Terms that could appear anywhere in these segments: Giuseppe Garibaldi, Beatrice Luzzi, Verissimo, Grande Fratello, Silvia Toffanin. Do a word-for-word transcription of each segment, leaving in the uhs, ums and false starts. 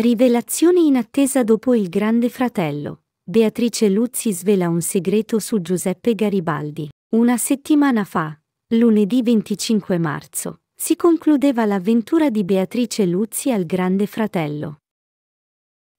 Rivelazioni in attesa dopo il Grande Fratello. Beatrice Luzzi svela un segreto su Giuseppe Garibaldi. Una settimana fa, lunedì venticinque marzo, si concludeva l'avventura di Beatrice Luzzi al Grande Fratello.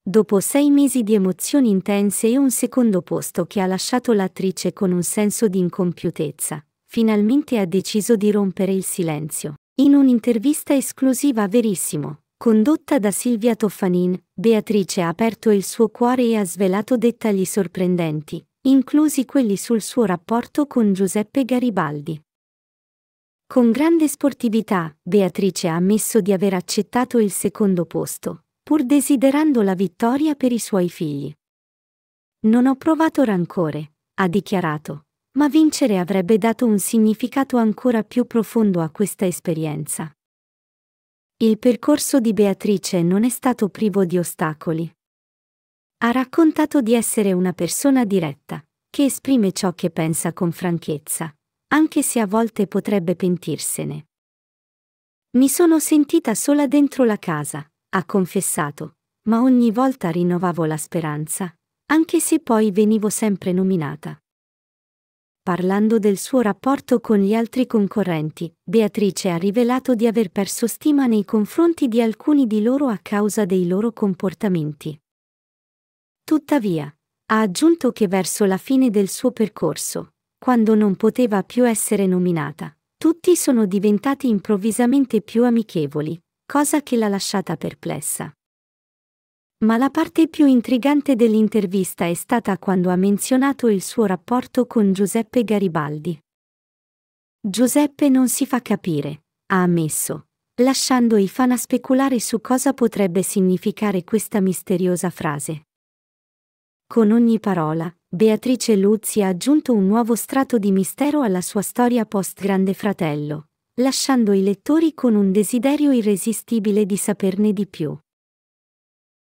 Dopo sei mesi di emozioni intense e un secondo posto che ha lasciato l'attrice con un senso di incompiutezza, finalmente ha deciso di rompere il silenzio. In un'intervista esclusiva a Verissimo, condotta da Silvia Toffanin, Beatrice ha aperto il suo cuore e ha svelato dettagli sorprendenti, inclusi quelli sul suo rapporto con Giuseppe Garibaldi. Con grande sportività, Beatrice ha ammesso di aver accettato il secondo posto, pur desiderando la vittoria per i suoi figli. Non ho provato rancore, ha dichiarato, ma vincere avrebbe dato un significato ancora più profondo a questa esperienza. Il percorso di Beatrice non è stato privo di ostacoli. Ha raccontato di essere una persona diretta, che esprime ciò che pensa con franchezza, anche se a volte potrebbe pentirsene. Mi sono sentita sola dentro la casa, ha confessato, ma ogni volta rinnovavo la speranza, anche se poi venivo sempre nominata. Parlando del suo rapporto con gli altri concorrenti, Beatrice ha rivelato di aver perso stima nei confronti di alcuni di loro a causa dei loro comportamenti. Tuttavia, ha aggiunto che verso la fine del suo percorso, quando non poteva più essere nominata, tutti sono diventati improvvisamente più amichevoli, cosa che l'ha lasciata perplessa. Ma la parte più intrigante dell'intervista è stata quando ha menzionato il suo rapporto con Giuseppe Garibaldi. Giuseppe non si fa capire, ha ammesso, lasciando i fan a speculare su cosa potrebbe significare questa misteriosa frase. Con ogni parola, Beatrice Luzzi ha aggiunto un nuovo strato di mistero alla sua storia post-Grande Fratello, lasciando i lettori con un desiderio irresistibile di saperne di più.